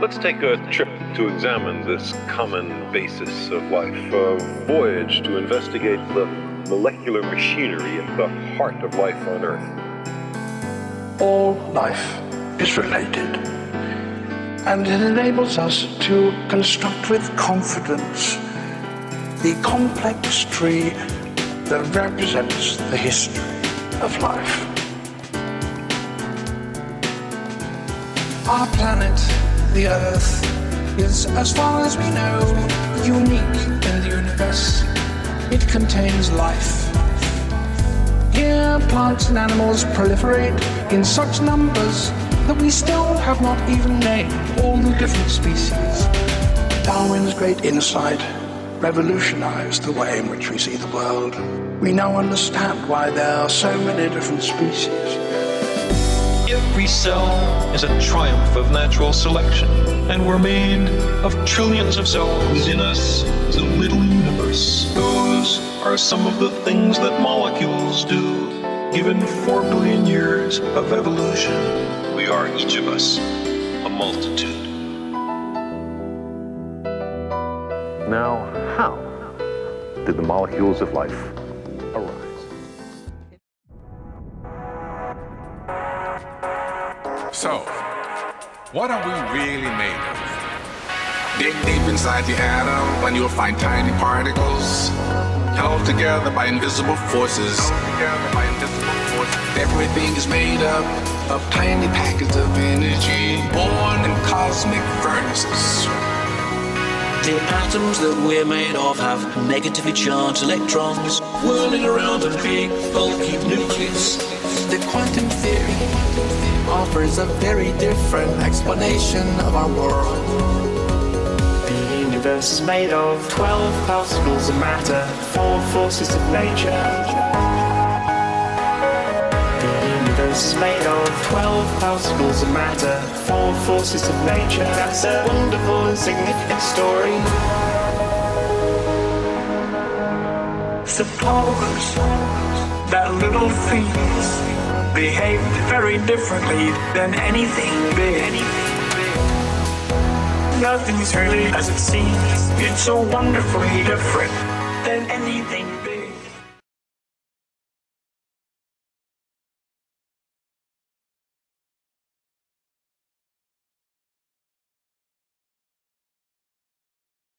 Let's take a trip to examine this common basis of life, a voyage to investigate the molecular machinery at the heart of life on Earth. All life is related, and it enables us to construct with confidence the complex tree that represents the history of life. Our planet, the Earth, is, as far as we know, unique in the universe. It contains life. Here, plants and animals proliferate in such numbers that we still have not even named all the different species. Darwin's great insight revolutionized the way in which we see the world. We now understand why there are so many different species. Every cell is a triumph of natural selection, and we're made of trillions of cells. Within us is a little universe. Those are some of the things that molecules do. Given 4 billion years of evolution, we are, each of us, a multitude. Now, how did the molecules of life arise? So, what are we really made of? Dig deep inside the atom and you'll find tiny particles held together by invisible forces. Everything is made up of tiny packets of energy born in cosmic furnaces. The atoms that we're made of have negatively charged electrons whirling around a big, bulky nucleus. The quantum theory offers a very different explanation of our world. The universe is made of 12 particles of matter, 4 forces of nature. The universe is made of 12 particles of matter, 4 forces of nature. That's a wonderful and significant story. Suppose that little things behaved very differently than anything big. Nothing's really as it seems. It's so wonderfully different than anything big.